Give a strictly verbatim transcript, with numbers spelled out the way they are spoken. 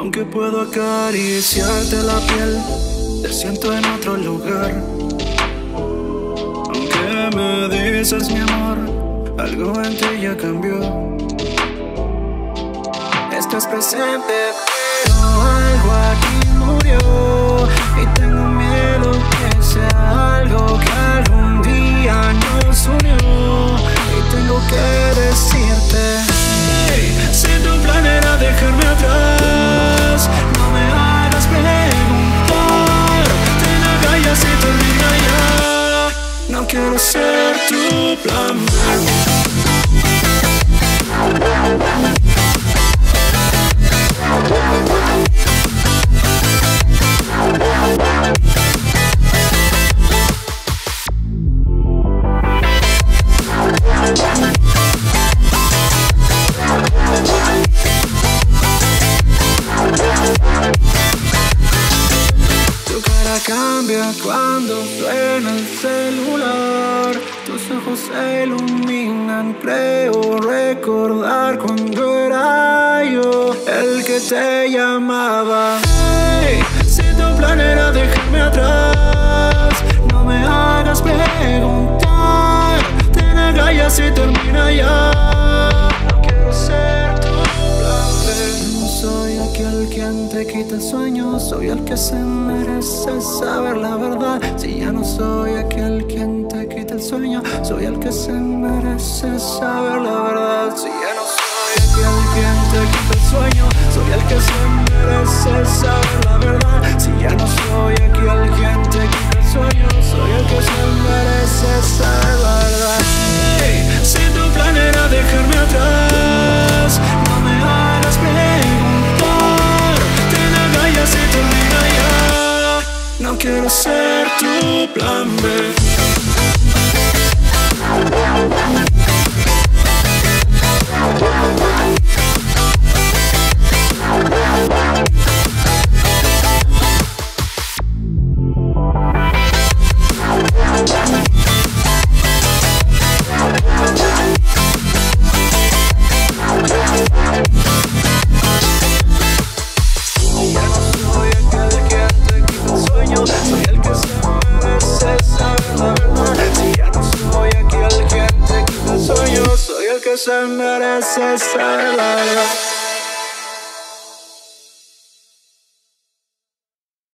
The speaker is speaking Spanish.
Aunque puedo acariciarte la piel, te siento en otro lugar. Aunque me dices mi amor, algo en ti ya cambió. Estás presente, pero algo aquí murió. Y tengo miedo que sea algo que algún día nos unió. Y tengo que decirte, hey, si tu plan era dejarme atrás, no me hagas preguntar. Te la callas y termina ya. No quiero ser tu plan B. Cambia cuando suena el celular, tus ojos se iluminan, creo recordar cuando era yo el que te llamaba. Hey, si tu plan era dejarme atrás, no me hagas preguntar, te negas y así termina ya. No quiero ser tu plan B. Soy aquel quien te quita el sueño, soy el que se merece saber la verdad. Si ya no soy aquel quien te quita el sueño, soy el que se merece saber la verdad. Si ya no soy aquel quien te quita el sueño, soy el que se merece saber la verdad. Si ya no soy aquel quien te quita el sueño, soy el que se merece saber la verdad. Hey, si tu plan era dejarme atrás, no me hagas peligro. Si termina ya, no quiero ser tu plan B. Se merece ser la verdad.